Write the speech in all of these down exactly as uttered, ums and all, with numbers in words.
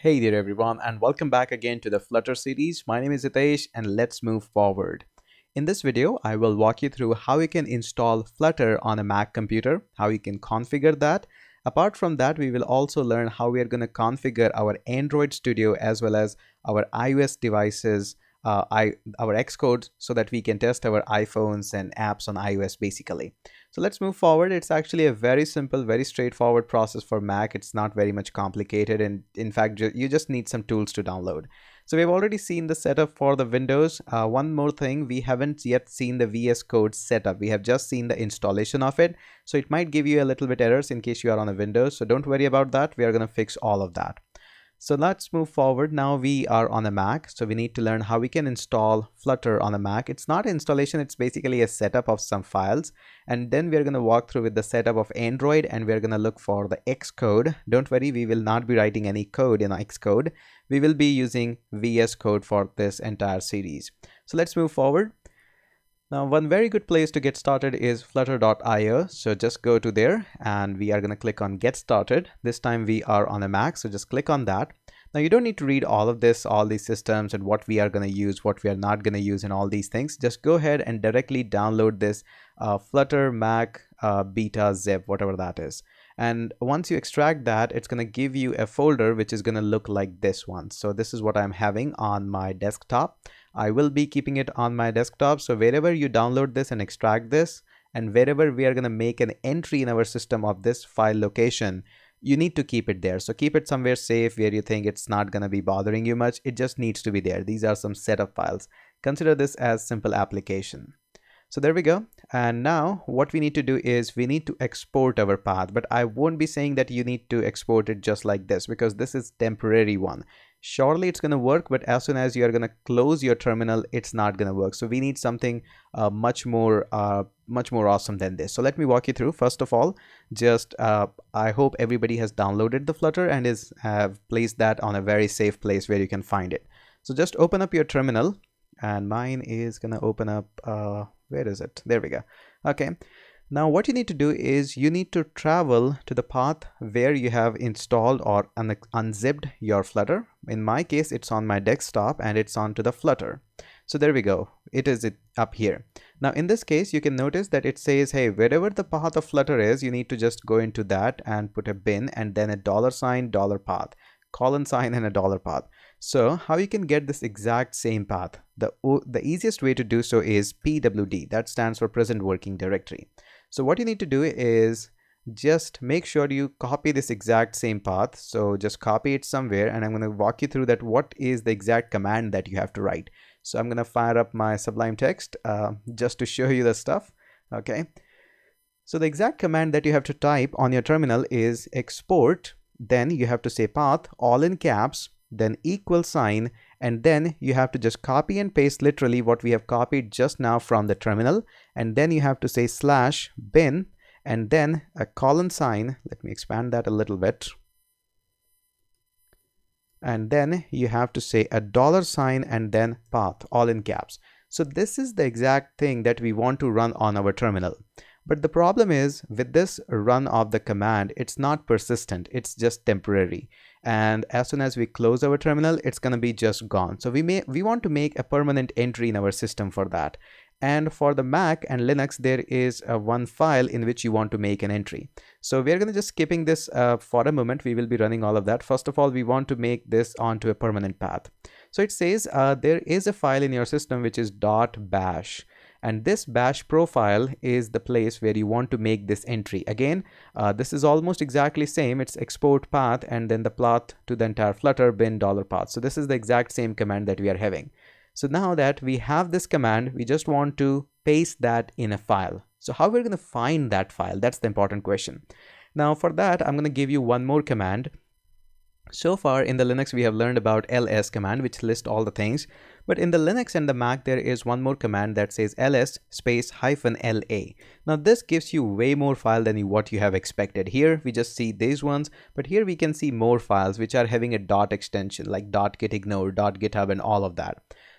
Hey there everyone, and welcome back again to the Flutter series. My name is Hitesh and let's move forward. In this video, I will walk you through how you can install Flutter on a Mac computer, how you can configure that. Apart from that, we will also learn how we are going to configure our Android Studio as well as our iOS devices, uh, I, our Xcode, so that we can test our iPhones and apps on iOS basically. So let's move forward. It's actually a very simple, very straightforward process for Mac. It's not very much complicated, and in fact, ju you just need some tools to download. So we've already seen the setup for the Windows. Uh, one more thing, we haven't yet seen the V S Code setup. We have just seen the installation of it. So it might give you a little bit errors in case you are on a Windows. So don't worry about that. We are going to fix all of that. So let's move forward. Now we are on a Mac, so we need to learn how we can install Flutter on a Mac. It's not installation, it's basically a setup of some files. And then we're going to walk through with the setup of Android, and we're going to look for the Xcode. Don't worry, we will not be writing any code in Xcode. We will be using V S Code for this entire series. So let's move forward. Now, one very good place to get started is flutter dot i o. So just go to there and we are going to click on Get Started. This time we are on a Mac, so just click on that. Now, you don't need to read all of this, all these systems and what we are going to use, what we are not going to use and all these things. Just go ahead and directly download this uh, Flutter Mac uh, beta zip, whatever that is. And once you extract that, it's going to give you a folder which is going to look like this one. So this is what I'm having on my desktop. I will be keeping it on my desktop. So wherever you download this and extract this, and wherever we are going to make an entry in our system of this file location, you need to keep it there. So keep it somewhere safe where you think it's not going to be bothering you much. It just needs to be there. These are some setup files. Consider this as simple application. So there we go. And now what we need to do is we need to export our path, but I won't be saying that you need to export it just like this, because this is temporary one. Surely it's going to work, but as soon as you are going to close your terminal, it's not going to work. So we need something uh, much more uh, much more awesome than this. So let me walk you through. First of all, just uh, I hope everybody has downloaded the Flutter and is have placed that on a very safe place where you can find it. So just open up your terminal, and mine is going to open up uh, where is it? There we go. Okay. Now what you need to do is you need to travel to the path where you have installed or un unzipped your Flutter. In my case, it's on my desktop and it's onto the Flutter. So there we go. It is it up here. Now in this case, you can notice that it says, hey, wherever the path of Flutter is, you need to just go into that and put a bin and then a dollar sign, dollar path, colon sign and a dollar path. So how you can get this exact same path? The, the easiest way to do so is P W D. That stands for present working directory. So what you need to do is just make sure you copy this exact same path. So just copy it somewhere, and I'm going to walk you through that. What is the exact command that you have to write? So I'm going to fire up my Sublime Text uh, just to show you the stuff. Okay. So the exact command that you have to type on your terminal is export. Then you have to say path all in caps, then equal sign. And then you have to just copy and paste literally what we have copied just now from the terminal. And then you have to say slash bin and then a colon sign. Let me expand that a little bit. And then you have to say a dollar sign and then path all in caps. So this is the exact thing that we want to run on our terminal. But the problem is with this run of the command, it's not persistent. It's just temporary. And as soon as we close our terminal, it's going to be just gone. So we may we want to make a permanent entry in our system for that. And for the Mac and Linux, there is a one file in which you want to make an entry. So we're going to just skipping this uh, for a moment. We will be running all of that. First of all, we want to make this onto a permanent path. So it says uh, there is a file in your system which is .bash. And this bash profile is the place where you want to make this entry. Again, uh, this is almost exactly same. It's export path and then the path to the entire Flutter bin dollar path. So this is the exact same command that we are having. So now that we have this command, we just want to paste that in a file. So how we're going to find that file? That's the important question. Now for that, I'm going to give you one more command. So far in the Linux, we have learned about L S command, which lists all the things. But in the Linux and the Mac, there is one more command that says ls space hyphen la. Now this gives you way more file than what you have expected. Here we just see these ones, but here we can see more files which are having a dot extension like dot gitignore, dot github and all of that.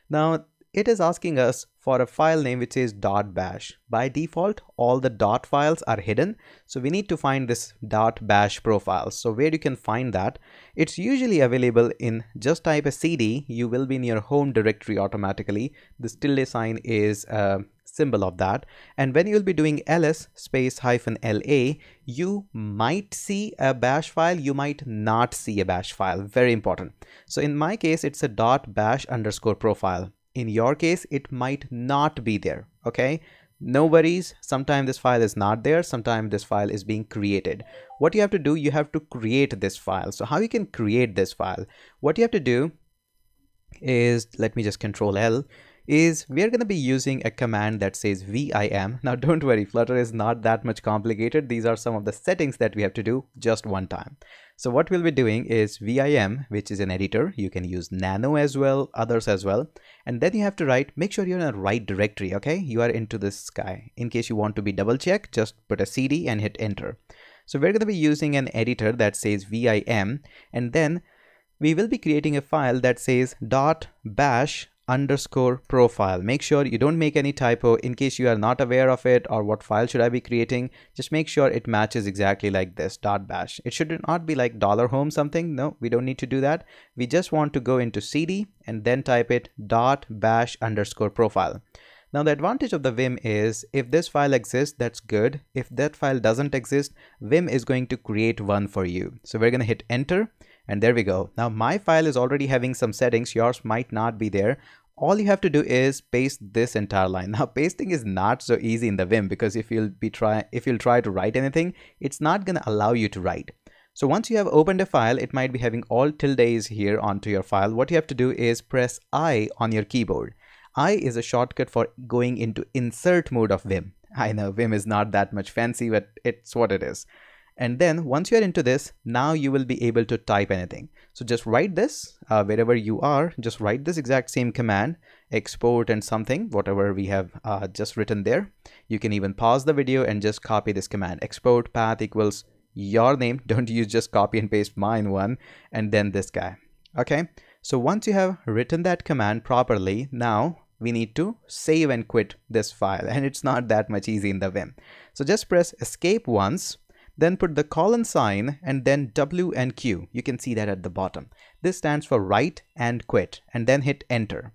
Now it is asking us for a file name which is .bash. By default, all the dot files are hidden. So we need to find this .bash profile. So where you can find that, it's usually available in, just type a cd, you will be in your home directory automatically. This tilde sign is a symbol of that. And when you'll be doing ls space hyphen la, you might see a bash file, you might not see a bash file, very important. So in my case, it's a dot bash underscore profile. In your case, it might not be there, okay? No worries, sometimes this file is not there, sometimes this file is being created. What you have to do, you have to create this file. So how you can create this file? What you have to do is, let me just control L, is we're going to be using a command that says vim. Now don't worry, Flutter is not that much complicated. These are some of the settings that we have to do just one time. So what we'll be doing is vim, which is an editor. You can use nano as well, others as well. And then you have to write, make sure you're in the right directory, okay? You are into this guy. In case you want to be double checked, just put a cd and hit enter. So we're going to be using an editor that says vim, and then we will be creating a file that says .bash underscore profile. Make sure you don't make any typo in case you are not aware of it or what file should I be creating. Just make sure it matches exactly like this dot bash. It should not be like dollar home something. No, we don't need to do that. We just want to go into cd and then type it dot bash underscore profile. Now the advantage of the vim is if this file exists, that's good. If that file doesn't exist, vim is going to create one for you. So we're going to hit enter. And there we go. Now my file is already having some settings. Yours might not be there. All you have to do is paste this entire line. Now pasting is not so easy in the Vim because if you'll be try if you'll try to write anything, it's not going to allow you to write. So once you have opened a file, it might be having all tildes here onto your file. What you have to do is press I on your keyboard. I is a shortcut for going into insert mode of Vim. I know Vim is not that much fancy, but it's what it is. And then once you're into this, now you will be able to type anything. So just write this uh, wherever you are, just write this exact same command, export and something, whatever we have uh, just written there. You can even pause the video and just copy this command, export path equals your name. Don't use just copy and paste mine one and then this guy. Okay. So once you have written that command properly, now we need to save and quit this file. And it's not that much easy in the Vim. So just press escape once. Then put the colon sign and then W and Q. You can see that at the bottom. This stands for write and quit, and then hit enter.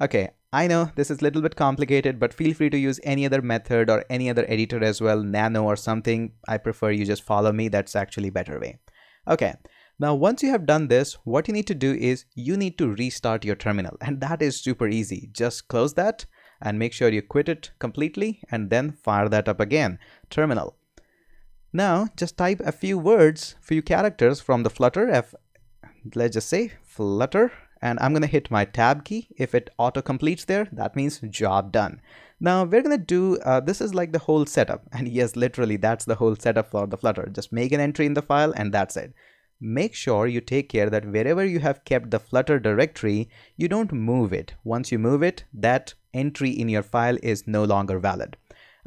Okay, I know this is a little bit complicated, but feel free to use any other method or any other editor as well, nano or something. I prefer you just follow me. That's actually a better way. Okay. Now, once you have done this, what you need to do is you need to restart your terminal, and that is super easy. Just close that and make sure you quit it completely and then fire that up again. Terminal. Now, just type a few words, few characters from the Flutter, F, let's just say Flutter, and I'm going to hit my tab key. If it auto-completes there, that means job done. Now, we're going to do, uh, this is like the whole setup, and yes, literally, that's the whole setup for the Flutter. Just make an entry in the file, and that's it. Make sure you take care that wherever you have kept the Flutter directory, you don't move it. Once you move it, that entry in your file is no longer valid.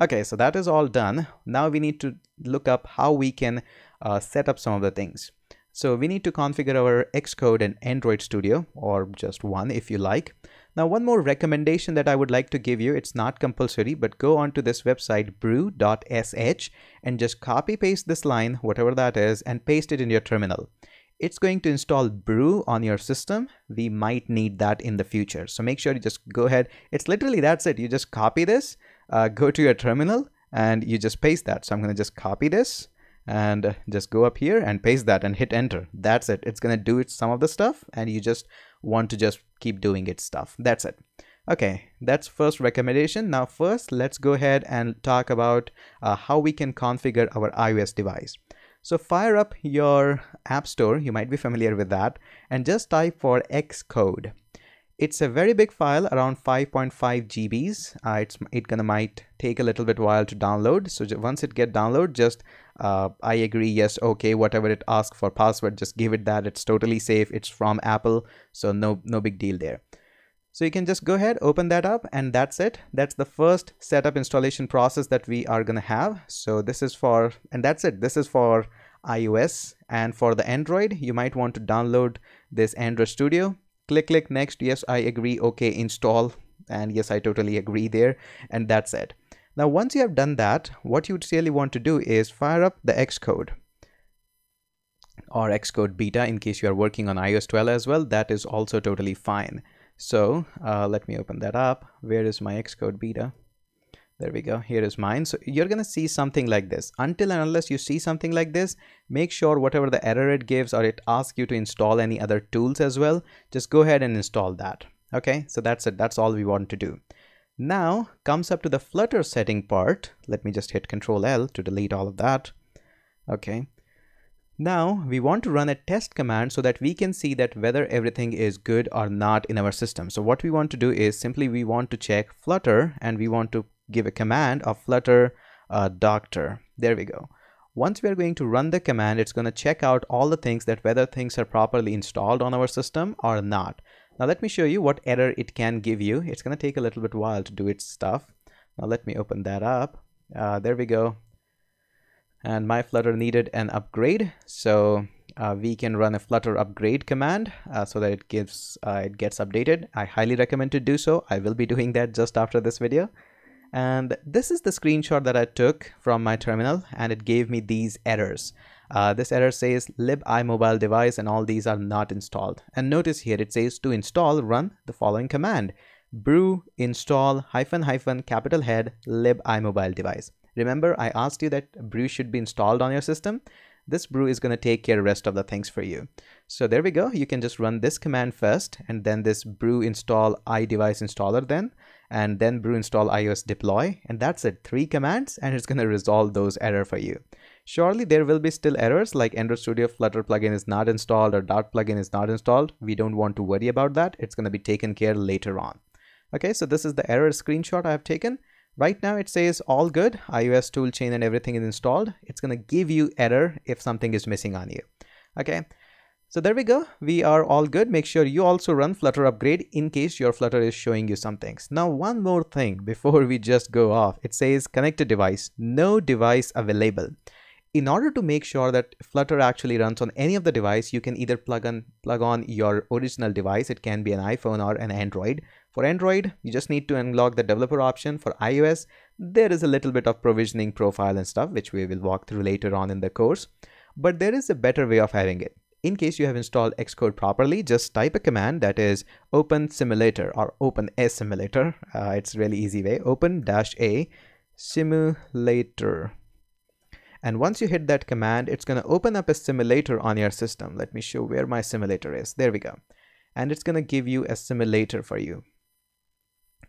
Okay, so that is all done. Now we need to look up how we can uh, set up some of the things. So we need to configure our Xcode and Android Studio, or just one if you like. Now one more recommendation that I would like to give you, it's not compulsory, but go on to this website brew dot S H and just copy paste this line, whatever that is, and paste it in your terminal. It's going to install brew on your system. We might need that in the future. So make sure you just go ahead. It's literally, that's it. You just copy this. Uh, go to your terminal and you just paste that. So I'm going to just copy this and just go up here and paste that and hit enter. That's it. It's going to do it, some of the stuff, and you just want to just keep doing its stuff. That's it. Okay, that's first recommendation. Now first, let's go ahead and talk about uh, how we can configure our iOS device. So fire up your app store. You might be familiar with that, and just type for Xcode. It's a very big file, around five point five G Bs. Uh, it's it gonna might take a little bit while to download. So once it get download, just uh, I agree, yes, okay, whatever it asks for password, just give it that. It's totally safe. It's from Apple, so no no big deal there. So you can just go ahead, open that up, and that's it. That's the first setup installation process that we are gonna have. So this is for, and that's it. This is for iOS, and for the Android, you might want to download this Android Studio. Click, click, next, yes, I agree, okay, install, And yes, I totally agree there. And that's it. Now, once you have done that, what you really want to do is fire up the Xcode or Xcode beta in case you are working on i O S twelve as well. That is also totally fine. So uh, let me open that up. Where is my Xcode beta? There we go. Here is mine. So you're going to see something like this. Until and unless you see something like this, make sure whatever the error it gives or it asks you to install any other tools as well, just go ahead and install that. Okay, so that's it. That's all we want to do. Now comes up to the Flutter setting part. Let me just hit control L to delete all of that. Okay. Now we want to run a test command so that we can see that whether everything is good or not in our system. So what we want to do is simply we want to check Flutter and we want to give a command of Flutter uh, doctor. There we go. Once we are going to run the command, it's going to check out all the things that whether things are properly installed on our system or not. Now let me show you what error it can give you. It's going to take a little bit while to do its stuff. Now let me open that up. Uh, there we go. And my Flutter needed an upgrade, so uh, we can run a Flutter upgrade command uh, so that it gives uh, it gets updated. I highly recommend to do so. I will be doing that just after this video. And this is the screenshot that I took from my terminal, and it gave me these errors. Uh, this error says lib iMobile device and all these are not installed. And notice here it says to install, run the following command: brew install hyphen hyphen capital head lib iMobile device. Remember, I asked you that brew should be installed on your system. This brew is going to take care of the rest of the things for you. So there we go. You can just run this command first and then this brew install iDevice installer then, and then brew install iOS deploy. And that's it. Three commands, and it's going to resolve those errors for you. Surely there will be still errors like Android Studio Flutter plugin is not installed or Dart plugin is not installed. We don't want to worry about that. It's going to be taken care of later on. Okay, so this is the error screenshot I have taken. Right now it says all good, iOS toolchain and everything is installed. It's going to give you error if something is missing on you. Okay, so there we go. We are all good. Make sure you also run Flutter upgrade in case your Flutter is showing you some things. Now, one more thing before we just go off. It says connect a device, no device available. In order to make sure that Flutter actually runs on any of the device, you can either plug on, plug on your original device. It can be an iPhone or an Android. For Android, you just need to unlock the developer option. For iOS, there is a little bit of provisioning profile and stuff, which we will walk through later on in the course. But there is a better way of having it. In case you have installed Xcode properly, just type a command that is open simulator or open a simulator. Uh, it's a really easy way. Open-a simulator. And once you hit that command, it's going to open up a simulator on your system. Let me show where my simulator is. There we go. And it's going to give you a simulator for you.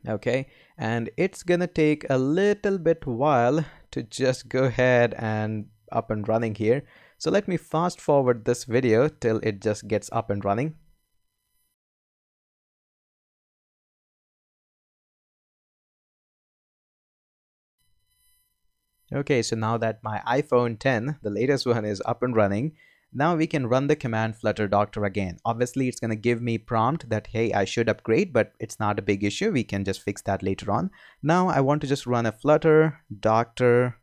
Okay. And it's going to take a little bit while to just go ahead and up and running here. So let me fast forward this video till it just gets up and running. Okay, so now that my iPhone ten, the latest one, is up and running, now we can run the command Flutter doctor again. Obviously, it's going to give me prompt that, hey, I should upgrade, but it's not a big issue. We can just fix that later on. Now I want to just run a Flutter doctor,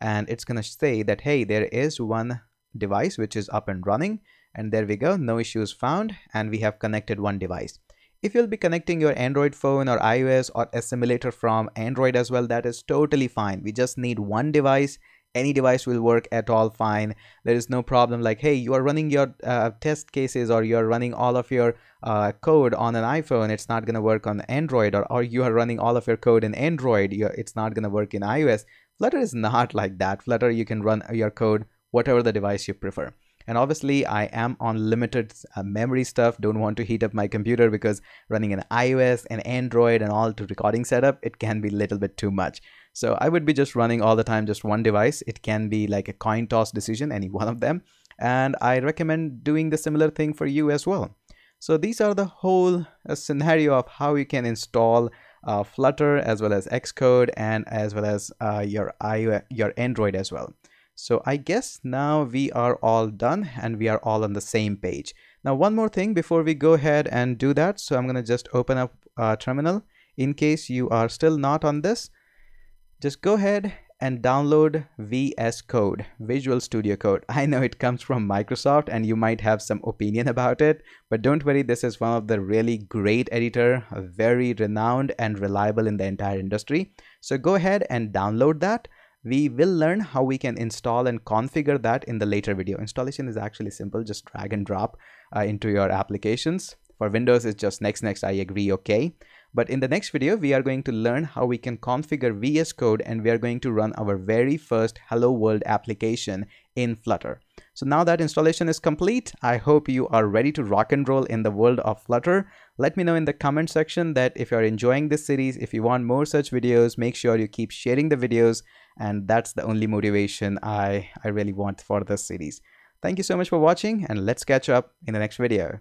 and it's going to say that, hey, there is one device which is up and running. And there we go. No issues found. And we have connected one device. If you'll be connecting your Android phone or iOS or a simulator from Android as well, that is totally fine. We just need one device. Any device will work at all fine. There is no problem like, hey, you are running your uh, test cases or you're running all of your uh, code on an iPhone. It's not going to work on Android, or, or you are running all of your code in Android. You're, it's not going to work in iOS. Flutter is not like that. Flutter, you can run your code, whatever the device you prefer. And obviously, I am on limited uh, memory stuff. Don't want to heat up my computer because running an iOS and Android and all to recording setup, it can be a little bit too much. So I would be just running all the time, just one device. It can be like a coin toss decision, any one of them. And I recommend doing the similar thing for you as well. So these are the whole uh, scenario of how you can install uh, Flutter as well as Xcode and as well as uh, your iOS, your Android as well. So I guess now we are all done and we are all on the same page. Now, one more thing before we go ahead and do that. So I'm going to just open up uh, terminal in case you are still not on this. Just go ahead and download V S Code, Visual Studio Code. I know it comes from Microsoft and you might have some opinion about it, but don't worry, this is one of the really great editor, very renowned and reliable in the entire industry. So go ahead and download that. We will learn how we can install and configure that in the later video. Installation is actually simple, just drag and drop uh, into your applications. For Windows, it's just next, next, I agree, okay. But in the next video, we are going to learn how we can configure V S Code and we are going to run our very first Hello World application in Flutter. So now that installation is complete, I hope you are ready to rock and roll in the world of Flutter. Let me know in the comment section that if you're enjoying this series, if you want more such videos, make sure you keep sharing the videos. And that's the only motivation I, I really want for this series. Thank you so much for watching and let's catch up in the next video.